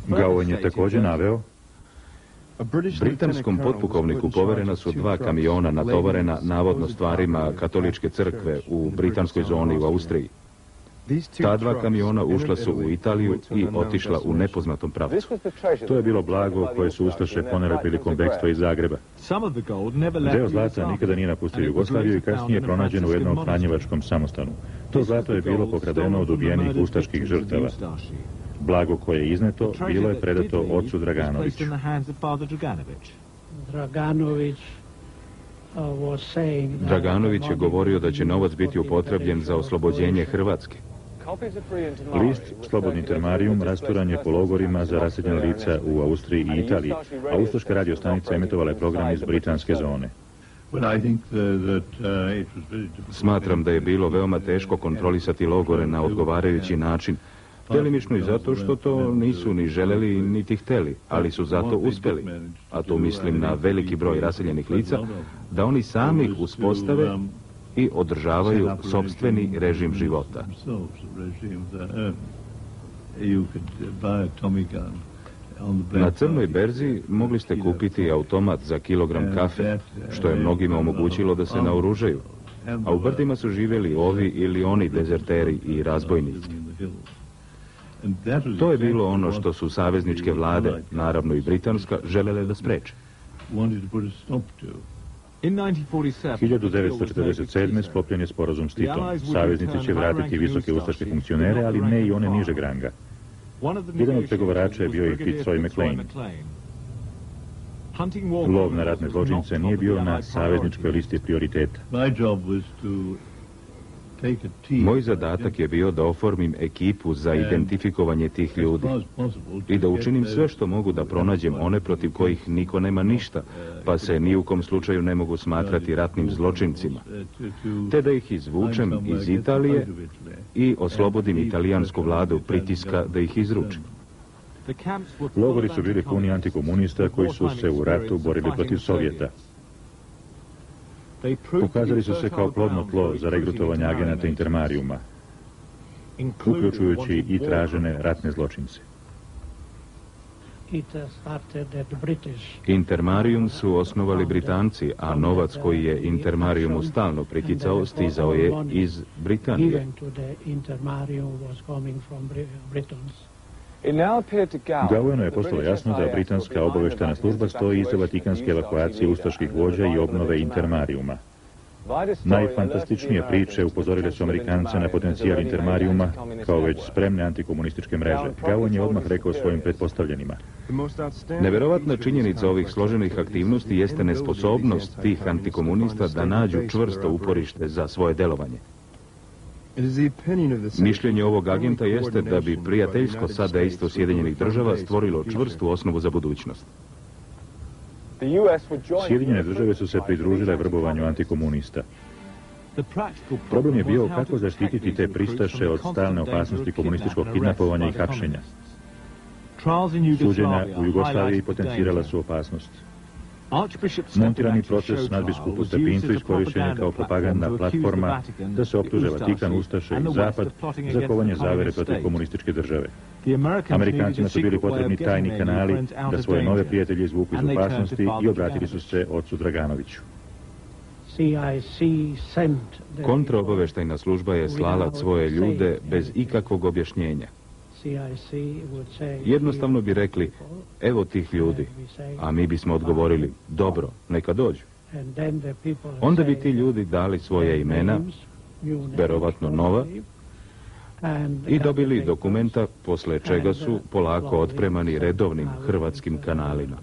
Gowen je također naveo, britanskom potpukovniku poverena su 2 kamiona natovarena navodno stvarima katoličke crkve u britanskoj zoni u Austriji. Ta 2 kamiona ušla su u Italiju i otišla u nepoznatom pravcu. To je bilo blago koje su ustaše ponele prilikom bekstva iz Zagreba. Deo zlata nikada nije napustio Jugoslaviju i kasnije je pronađen u jednom hranjevačkom samostanu. To zlato je bilo pokradeno od ubijenih ustaških žrtava. Blago koje je izneto bilo je predato ocu Draganoviću. Draganović je govorio da će novac biti upotrebljen za oslobođenje Hrvatske. List Slobodni termarijum rasturan je po logorima za raseljena lica u Austriji i Italiji, a ustaška radiostanica emitovala je program iz britanske zone. Smatram da je bilo veoma teško kontrolisati logore na odgovarajući način, delimično i zato što to nisu ni želeli niti hteli, ali su zato uspjeli, a tu mislim na veliki broj raseljenih lica, da oni sami ih uspostave i održavaju sopstveni režim života. Na crnoj berzi mogli ste kupiti automat za kilogram kafe, što je mnogima omogućilo da se naoružaju, a u brdima su živjeli ovi ili oni dezerteri i razbojnici. To je bilo ono što su savezničke vlade, naravno i britanska, želele da spreče. 1947. sklopljen je sporazum s Titom. Saveznici će vratiti visoke ustaške funkcionere, ali ne i one nižeg ranga. Jedan od pregovarača je bio i Fitz Roy McLean. Lov na ratne zločince nije bio na savezničkoj listi prioriteta. Moj zadatak je bio da oformim ekipu za identifikovanje tih ljudi i da učinim sve što mogu da pronađem one protiv kojih niko nema ništa, pa se ni u kom slučaju ne mogu smatrati ratnim zločincima, te da ih izvučem iz Italije i oslobodim italijansku vladu pritiska da ih izručim. Logori su bili puni antikomunista koji su se u ratu borili protiv Sovjeta. Pokazali su se kao plodno tlo za regrutovanje agenata Intermarijuma, uključujući i tražene ratne zločince. Intermarijum su osnovali Britanci, a novac koji je Intermarijumu stalno prikicao stizao je iz Britanije. Gowenu je postalo jasno da britanska obavještajna služba stoji iza vatikanske evakuacije ustaških vođa i obnove Intermarijuma. Najfantastičnije priče upozorile su Amerikanca na potencijal Intermarijuma kao već spremne antikomunističke mreže. Gowen je odmah rekao svojim pretpostavljenima. Neverovatna činjenica ovih složenih aktivnosti jeste nesposobnost tih antikomunista da nađu čvrsto uporište za svoje delovanje. Mišljenje ovog agenta jeste da bi prijateljsko sadejstvo Sjedinjenih država stvorilo čvrstu osnovu za budućnost. Sjedinjene države su se pridružile vrbovanju antikomunista. Problem je bio kako zaštititi te pristaše od stalne opasnosti komunističkog kidnapovanja i hapšenja. Suđenja u Jugoslaviji potencirala su opasnost. Montirani proces nadbiskupu Stepincu iskorišten je kao propagandna platforma da se optuže Vatikan, ustaše i Zapad za kovanje zavere protiv komunističke države. Amerikancima su bili potrebni tajni kanali da svoje nove prijatelje izvuku iz opasnosti i obratili su se ocu Draganoviću. Kontraobaveštajna služba je slala svoje ljude bez ikakvog objašnjenja. Jednostavno bi rekli, evo tih ljudi, a mi bismo odgovorili, dobro, neka dođu. Onda bi ti ljudi dali svoje imena, verovatno nova, i dobili dokumenta, posle čega su polako otpremani redovnim hrvatskim kanalima.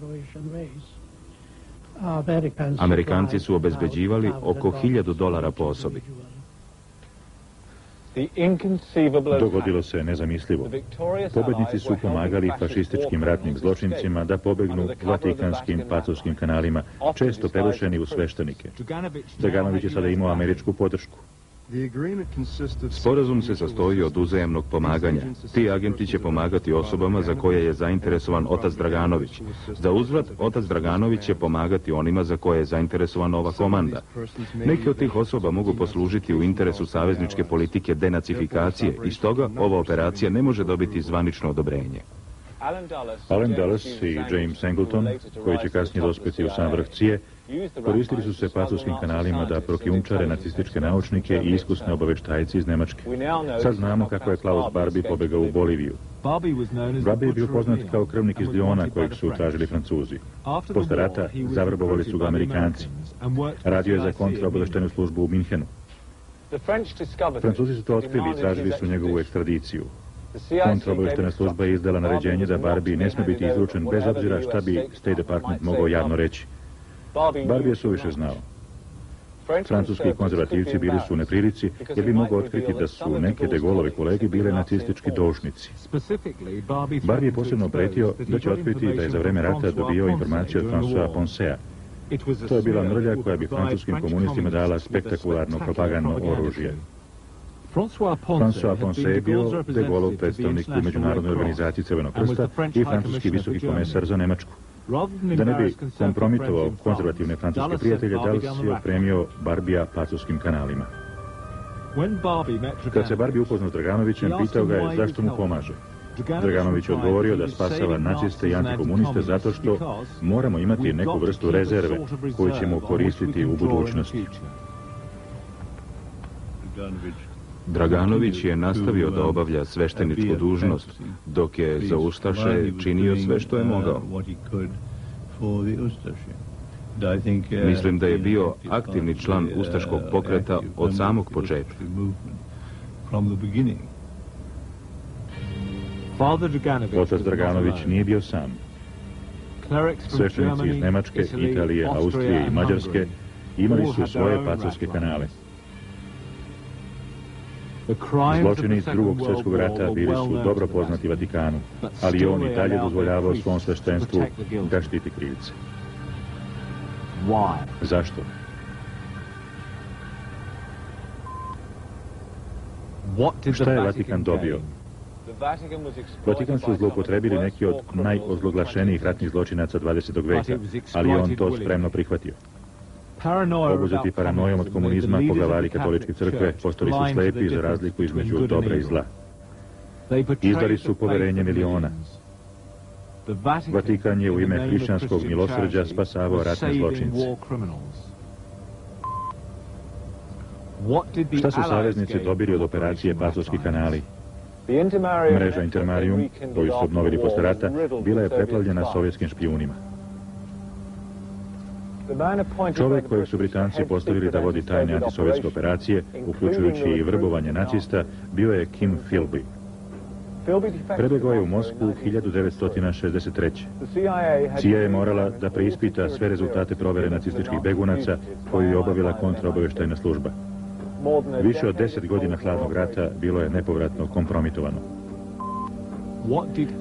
Amerikanci su obezbeđivali oko $1000 po osobi. Dogodilo se nezamislivo. Pobednici su pomagali fašističkim ratnim zločincima da pobegnu vatikanskim pacovskim kanalima, često prerušeni u sveštenike. Draganović je sada imao američku podršku. Sporazum se sastoji od uzajemnog pomaganja. Ti agenti će pomagati osobama za koje je zainteresovan otac Draganović. Za uzvrat, otac Draganović će pomagati onima za koje je zainteresovana ova komanda. Neke od tih osoba mogu poslužiti u interesu savezničke politike denacifikacije i stoga ova operacija ne može dobiti zvanično odobrenje. Alan Dulles i James Singleton, koji će kasnije dospjeti u sam vrh CIA, koristili su se pacovskim kanalima da prokijumčare nacističke naučnike i iskusne obaveštajci iz Nemačke. Sad znamo kako je Klaus Barbie pobegao u Boliviju. Barbie je bio poznat kao krvnik iz Liona kojeg su tražili Francuzi. Posle rata zavrbovali su ga Amerikanci. Radio je za kontraobaveštajnu službu u Minhenu. Francuzi su to otkrili i tražili su njegovu ekstradiciju. Kontraobavještajna služba je izdala naređenje da Barbie ne smije biti izručen bez obzira šta bi State Department mogao javno reći. Barbie je suviše znao. Francuski konzervativci bili su u neprilici jer bi mogao otkriti da su neke de Gaulleove kolege bile nacistički doušnici. Barbie je posebno pretio da će otkriti da je za vreme rata dobio informacije od François Poncea. To je bila mrlja koja bi francuskim komunistima dala spektakularno propagandno oružje. François Ponce je bio de Gaulleov predstavnik u Međunarodnoj organizaciji Crvenog krsta i francuski visoki komesar za Nemačku. Da ne bi kompromitovao konzervativne francuske prijatelje, Dulles je opremio Barbija pacovskim kanalima. Kad se Barbie upoznao s Draganovićem, pitao ga je zašto mu pomaže. Draganović je odgovorio da spasava naciste i antikomuniste zato što moramo imati neku vrstu rezerve koju ćemo koristiti u budućnosti. Draganović je nastavio da obavlja svešteničku dužnost, dok je za ustaše činio sve što je mogao. Mislim da je bio aktivni član ustaškog pokreta od samog početka. Otac Draganović nije bio sam. Sveštenici iz Nemačke, Italije, Austrije i Mađarske imali su svoje pacovske kanale. Zločini iz Drugog svjetskog rata bili su dobro poznati Vatikanu, ali on i dalje dozvoljavao svom sveštenstvu da štiti krivce. Zašto? Šta je Vatikan dobio? Vatikan su zloupotrebili neki od najozloglašenijih ratnih zločinaca 20. veka, ali on to spremno prihvatio. Obuzeti paranojom od komunizma, poglavari katoličke crkve postali su slepi za razliku između dobra i zla. Izdali su poverenje miliona. Vatikan je u ime hrišćanskog milosrđa spasavao ratne zločince. Šta su saveznici dobili od operacije Pacovski kanali? Mreža Intermarium, koju su obnovili posle rata, bila je preplavljena sovjetskim špijunima. Čovjek kojeg su Britanci postavili da vodi tajne antisovjetske operacije, uključujući i vrbovanje nacista, bio je Kim Philby. Prebegao je u Moskvu 1963. CIA je morala da preispita sve rezultate provere nacističkih begunaca koju je obavila kontraobavještajna služba. Više od 10 godina hladnog rata bilo je nepovratno kompromitovano.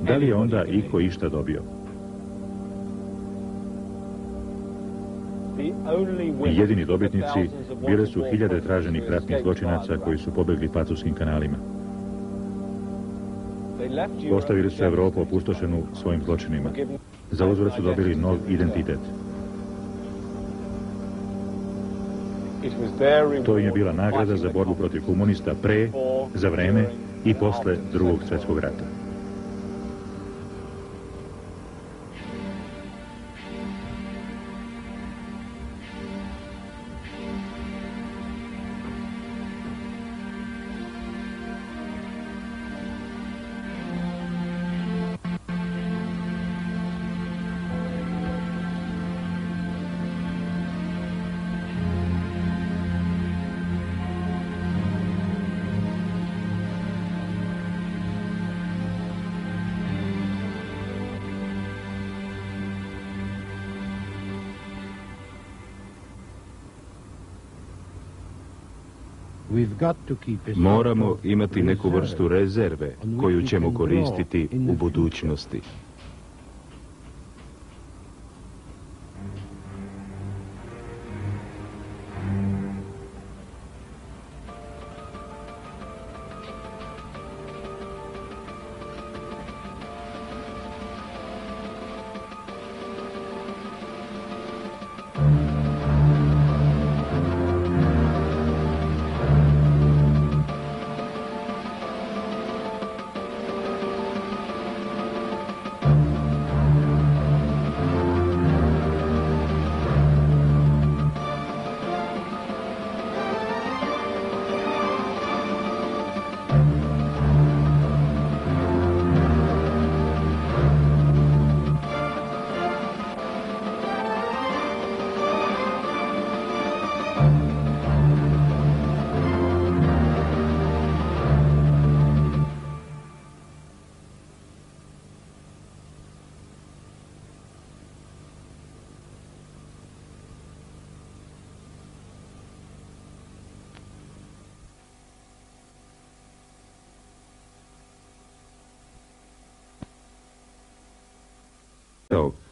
Da li je onda iko išta dobio? Jedini dobitnici bile su hiljade traženih ratnih zločinaca koji su pobegli pacovskim kanalima. Ostavili su Evropu opustošenu svojim zločinima. Za uzvrat su dobili nov identitet. To im je bila nagrada za borbu protiv komunista pre, za vreme i posle Drugog svjetskog rata. Moramo imati neku vrstu rezerve koju ćemo koristiti u budućnosti.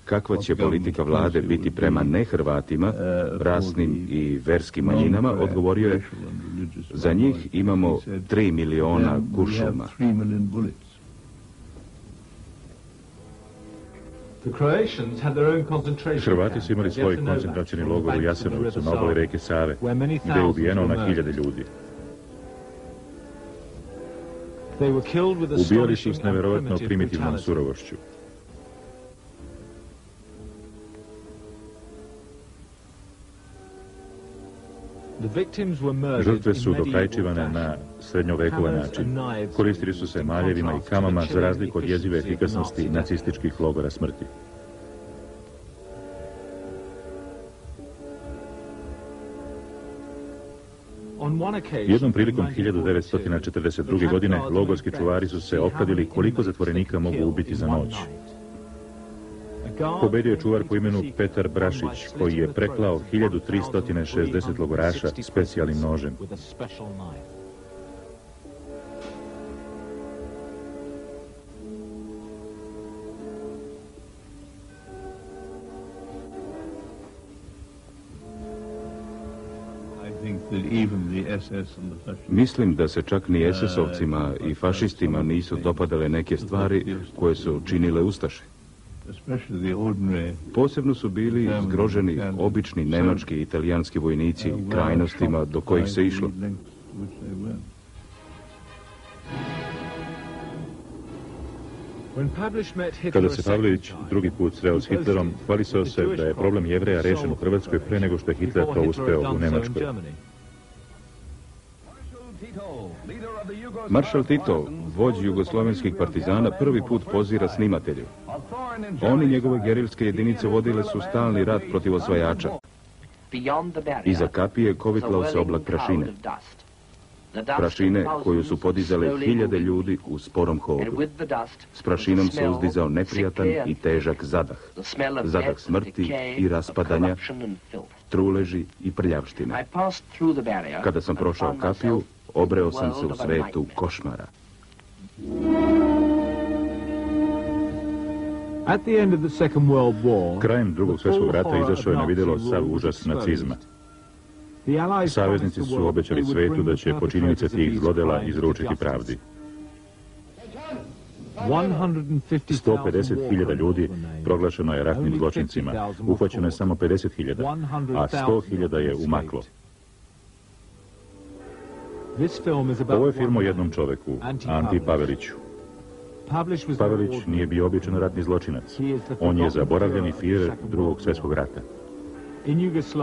Kakva će politika vlade biti prema nehrvatima, rasnim i verskim manjinama, odgovorio je, za njih imamo 3 miliona gušuma. Hrvati su imali svoj koncentracioni logor u Jasenovcu na obali reke Save, gdje je ubijeno na 1000 ljudi. Ubijali su s nevjerojatno primitivnom surovošću. Žrtve su dokrajčivane na srednjovekovan način. Koristili su se maljevima i kamama za razliku od jezive efikasnosti nacističkih logora smrti. Jednom prilikom 1942. godine logorski čuvari su se opkladili koliko zatvorenika mogu ubiti za noć. Pobedio je čuvar po imenu Petar Brašić, koji je preklao 1360 logoraša specijalnim nožem. Mislim da se čak ni SS-ovcima i fašistima nisu dopadale neke stvari koje su činile ustaše. Posebno su bili zgroženi obični nemački i italijanski vojnici krajnostima do kojih se išlo. Kada se Pavelić drugi put sreo s Hitlerom, hvalisao se da je problem Jevreja rešen u Hrvatskoj pre nego što je Hitler to uspeo u Nemačkoj. Maršal Tito, vođ jugoslovenskih partizana, prvi put pozira snimatelju. Oni njegove gerilske jedinice vodile su stalni rat protiv osvajača. Iza kapije kovitlao se oblak prašine. Prašine koju su podizale 1000 ljudi u sporom hodu. S prašinom se uzdizao neprijatan i težak zadah. Zadah smrti i raspadanja, truleži i prljavštine. Kada sam prošao kapiju, obreo sam se u svetu košmara. Krajem Drugog svjetskog rata izašao je na vidjelo sav užas nacizma. Saveznici su obećali svetu da će počinjenice tih zlodela izručiti pravdi. 150.000 ljudi proglašeno je ratnim zločincima, uhvaćeno je samo 50.000, a 100.000 je umaklo. Ovo je film o jednom čoveku, Anti Paveliću. Pavelić nije bio običan ratni zločinac. On je zaboravljeni firer Drugog svjetskog rata.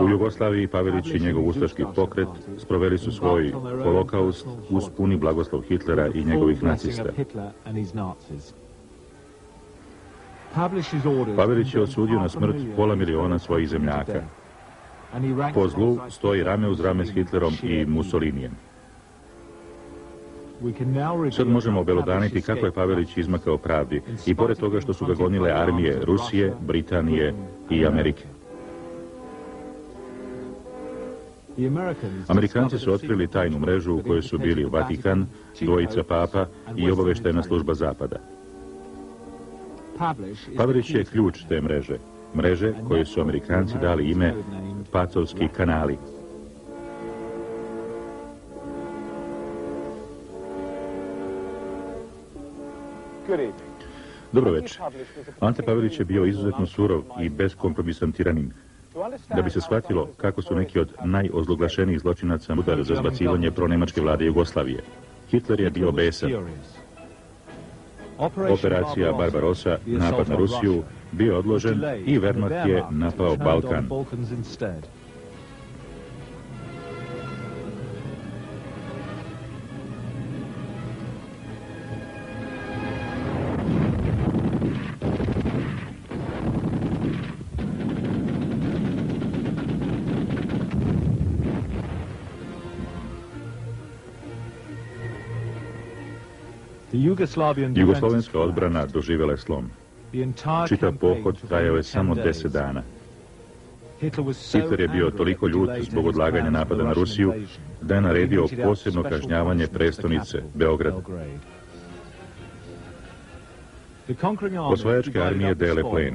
U Jugoslaviji Pavelić i njegov ustaški pokret sproveli su svoj holokaust uz puni blagoslov Hitlera i njegovih nacista. Pavelić je osudio na smrt pola miliona svojih zemljaka. Po zlu stoji rame uz rame s Hitlerom i Mussolinijem. Sad možemo obelodaniti kako je Pavelić izmakao pravdi i pored toga što su ga gonile armije Rusije, Britanije i Amerike. Amerikanci su otkrili tajnu mrežu u kojoj su bili Vatikan, dvojica papa i obavještajna služba Zapada. Pavelić je ključ te mreže, mreže koje su Amerikanci dali ime Pacovski kanali. Dobro večer. Ante Pavelić je bio izuzetno surov i beskompromisan tiranin. Da bi se shvatilo kako su neki od najozloglašenijih zločinaca udar za zbacivanje pronemačke vlade Jugoslavije. Hitler je bio besan. Operacija Barbarossa, napad na Rusiju, bio odložen i Wehrmacht je napao Balkan. Jugoslovenska odbrana doživjela je slom. Čitav pohod trajao je samo 10 dana. Hitler je bio toliko ljut zbog odlaganja napada na Rusiju da je naredio posebno kažnjavanje prestonice Beograda. Osvajačke armije dele plen.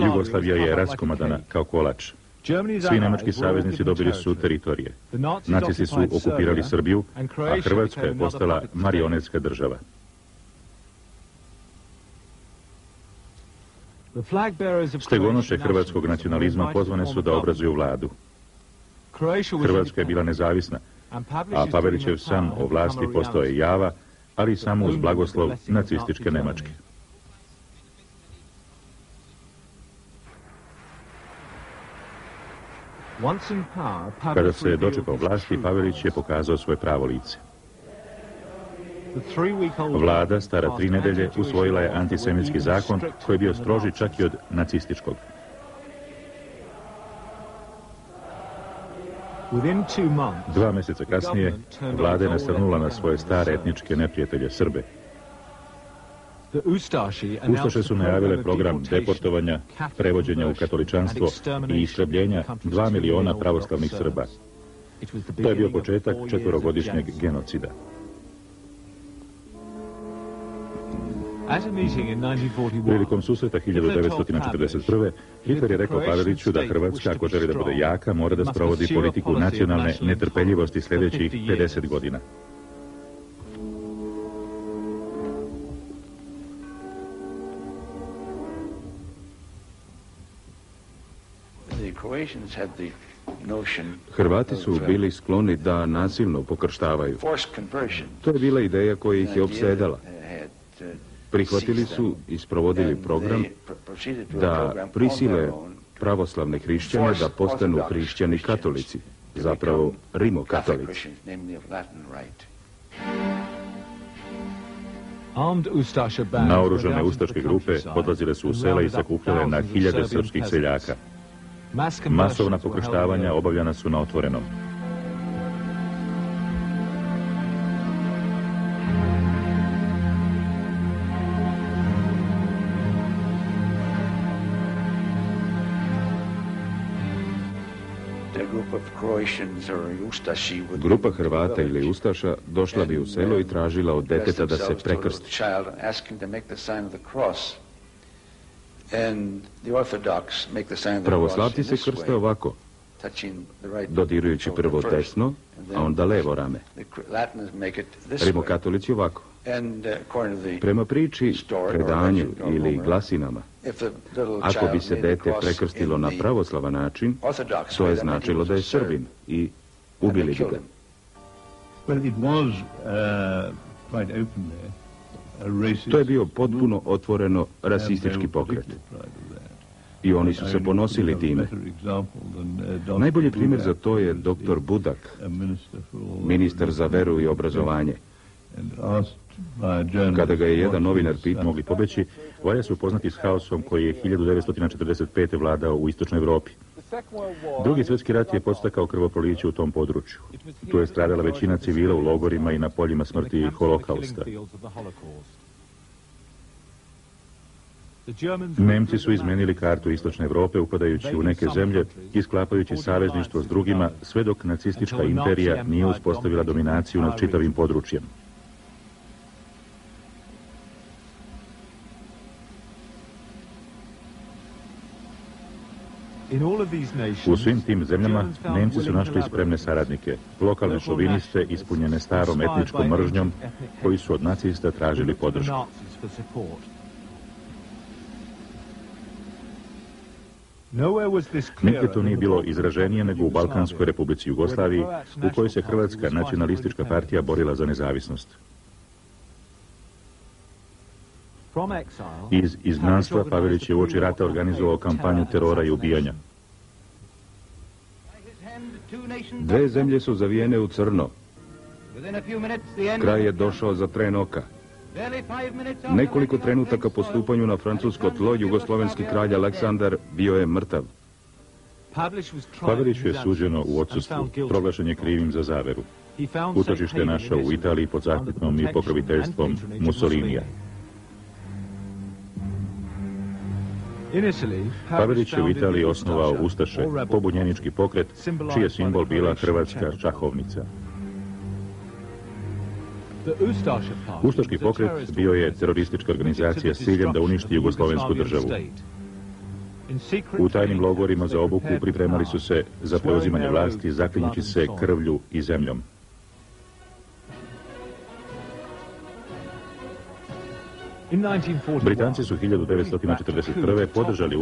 Jugoslavija je raskomadana kao kolač. Svi nemački saveznici dobili su teritorije. Nacisti su okupirali Srbiju, a Hrvatska je postala marionetska država. Stegonoše hrvatskog nacionalizma pozvane su da obrazuju vladu. Hrvatska je bila nezavisna, a Pavelićev san o vlasti postao je java, ali samo uz blagoslov nacističke Nemačke. Kada se dočekao vlasti, Pavelić je pokazao svoje pravo lice. Vlada, stara 3 nedelje, usvojila je antisemitski zakon koji je bio stroži čak i od nacističkog. Dva mjeseca kasnije, vlada je nasrnula na svoje stare etničke neprijatelje Srbe. Ustaše su najavile program deportovanja, prevođenja u katoličanstvo i istrebljenja 2 miliona pravoslavnih Srba. To je bio početak 4-godišnjeg genocida. Prilikom susreta 1941. Hitler je rekao Paveliću da Hrvatska, ako želi da bude jaka, mora da sprovodi politiku nacionalne netrpeljivosti sljedećih 50 godina. Hrvati su bili skloni da nasilno pokrštavaju. To je bila ideja koja ih je opsedala. Prihvatili su i sprovodili program da prisile pravoslavne hrišćane da postanu hrišćani katolici, zapravo rimokatolici. Naoružane ustaške grupe odlazile su u sela i sakupljale na 1000 srpskih seljaka. Masovna pokrštavanja obavljana su na otvorenom. Grupa Hrvata ili Ustaša došla bi u selo i tražila od deteta da se prekrsti. Pravoslavci se krste ovako, dodirujući prvo desno, a onda levo rame. Rimokatolici ovako. Prema priči, predanju ili glasinama, ako bi se dete prekrstilo na pravoslavan način, to je značilo da je Srbin i ubili bi ga. To je bio potpuno otvoreno rasistički pokret. I oni su se ponosili time. Najbolji primjer za to je dr. Budak, ministar za veru i obrazovanje. Kada ga je jedan novinar pitao mogli pobeći, valja se upoznati s haosom koji je 1945. vladao u Istočnoj Europi. Drugi svjetski rat je podstakao krvoproliće u tom području. Tu je stradala većina civila u logorima i na poljima smrti Holokausta. Nemci su izmenili kartu Istočne Europe upadajući u neke zemlje i sklapajući savezništvo s drugima sve dok nacistička imperija nije uspostavila dominaciju nad čitavim područjem. U svim tim zemljama Nemci su našli spremne saradnike, lokalne šoviniste ispunjene starom etničkom mržnjom koji su od nacista tražili podršku. Nigdje to nije bilo izraženije nego u Balkanskoj Republici Jugoslaviji u kojoj se Hrvatska nacionalistička partija borila za nezavisnost. Iz izgnanstva Pavelić je uoči rata organizovao kampanju terora i ubijanja. Dve zemlje su zavijene u crno. Kraj je došao za tren oka. Nekoliko trenutaka po stupanju na francusko tlo, jugoslovenski kralj Aleksandar bio je mrtav. Paveliću je suđeno u odsustvu, proglašen je krivim za zaveru. Utočište je našao u Italiji pod zaštitnom i pokroviteljstvom Mussolinija. Pavelić je u Italiji osnovao Ustaše, pobunjenički pokret, čiji je simbol bila hrvatska šahovnica. Ustaški pokret bio je teroristička organizacija s ciljem da uništi jugoslovensku državu. U tajnim logorima za obuku pripremali su se za preuzimanje vlasti, zaklinjući se krvlju i zemljom. Britanci su 1941. podržali